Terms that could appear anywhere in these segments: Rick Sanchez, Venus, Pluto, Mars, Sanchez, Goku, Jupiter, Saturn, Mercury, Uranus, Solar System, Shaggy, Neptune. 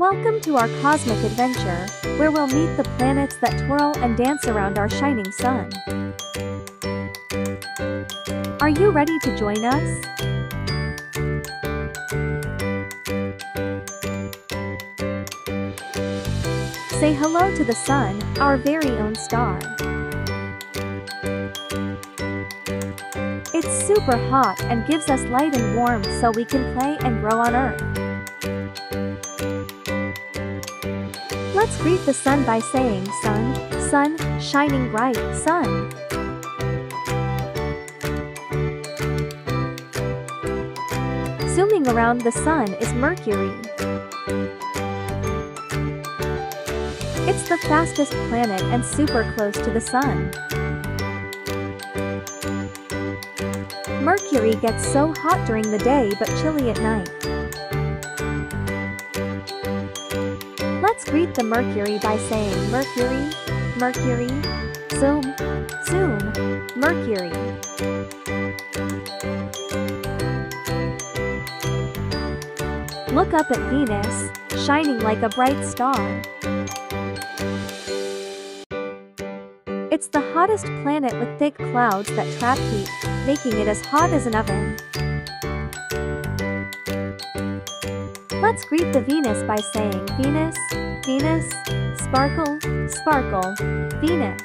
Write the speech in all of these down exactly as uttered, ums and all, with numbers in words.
Welcome to our cosmic adventure, where we'll meet the planets that twirl and dance around our shining sun. Are you ready to join us? Say hello to the sun, our very own star. It's super hot and gives us light and warmth so we can play and grow on Earth. Let's greet the sun by saying, "Sun, sun, shining bright, sun." Zooming around the sun is Mercury. It's the fastest planet and super close to the sun. Mercury gets so hot during the day but chilly at night. Let's greet the Mercury by saying, "Mercury, Mercury, zoom, zoom, Mercury." Look up at Venus, shining like a bright star. It's the hottest planet with thick clouds that trap heat, making it as hot as an oven. Let's greet the Venus by saying, "Venus, Venus, sparkle, sparkle, Venus."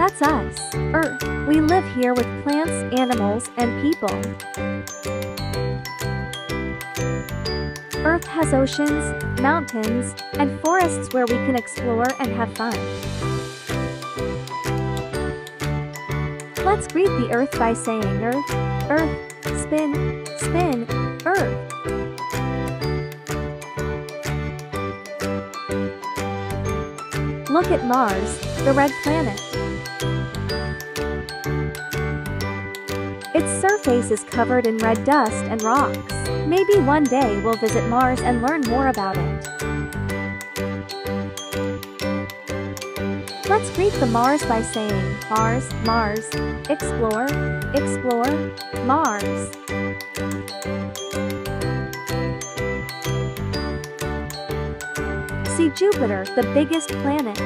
That's us, Earth. We live here with plants, animals, and people. Earth has oceans, mountains, and forests where we can explore and have fun. Let's greet the Earth by saying, "Earth, Earth, spin, spin, Earth." Look at Mars, the red planet. Its surface is covered in red dust and rocks. Maybe one day we'll visit Mars and learn more about it. Let's greet the Mars by saying, "Mars, Mars, explore, explore, Mars." See Jupiter, the biggest planet.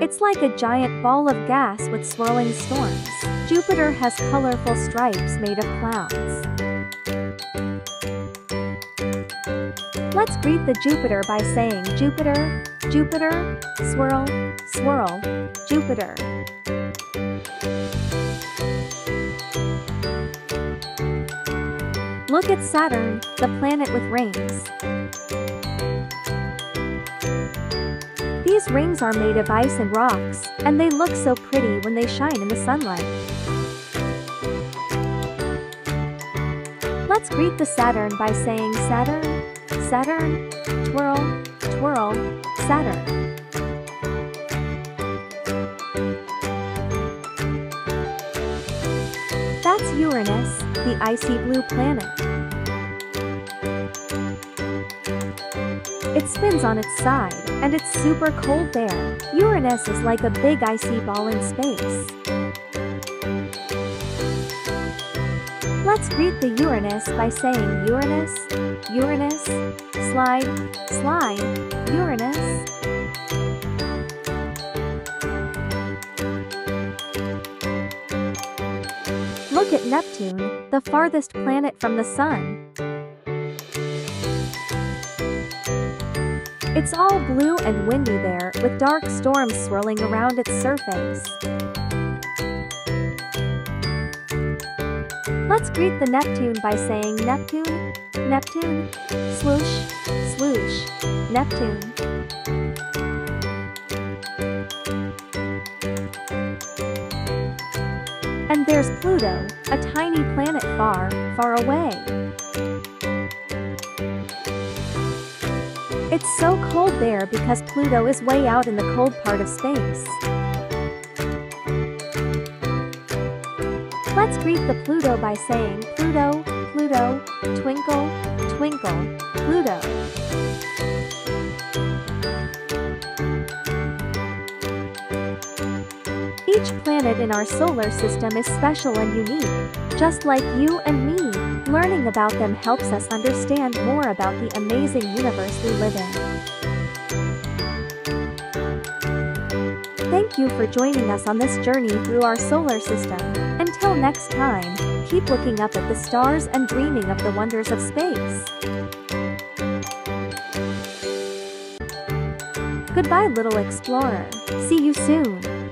It's like a giant ball of gas with swirling storms. Jupiter has colorful stripes made of clouds. Let's greet the Jupiter by saying, "Jupiter, Jupiter, swirl, swirl, Jupiter." Look at Saturn, the planet with rings. These rings are made of ice and rocks, and they look so pretty when they shine in the sunlight. Let's greet the Saturn by saying, "Saturn, Saturn, twirl, twirl, Saturn." That's Uranus, the icy blue planet. It spins on its side, and it's super cold there. Uranus is like a big icy ball in space. Let's greet the Uranus by saying, "Uranus, Uranus, slide, slide, Uranus." Look at Neptune, the farthest planet from the sun. It's all blue and windy there, with dark storms swirling around its surface. Let's greet the Neptune by saying, "Neptune, Neptune, swoosh, swoosh, Neptune." And there's Pluto, a tiny planet far, far away. It's so cold there because Pluto is way out in the cold part of space. Let's greet the Pluto by saying, "Pluto, Pluto, twinkle, twinkle, Pluto." Each planet in our solar system is special and unique, just like you and me. Learning about them helps us understand more about the amazing universe we live in. Thank you for joining us on this journey through our solar system. Until next time, keep looking up at the stars and dreaming of the wonders of space. Goodbye, little explorer. See you soon.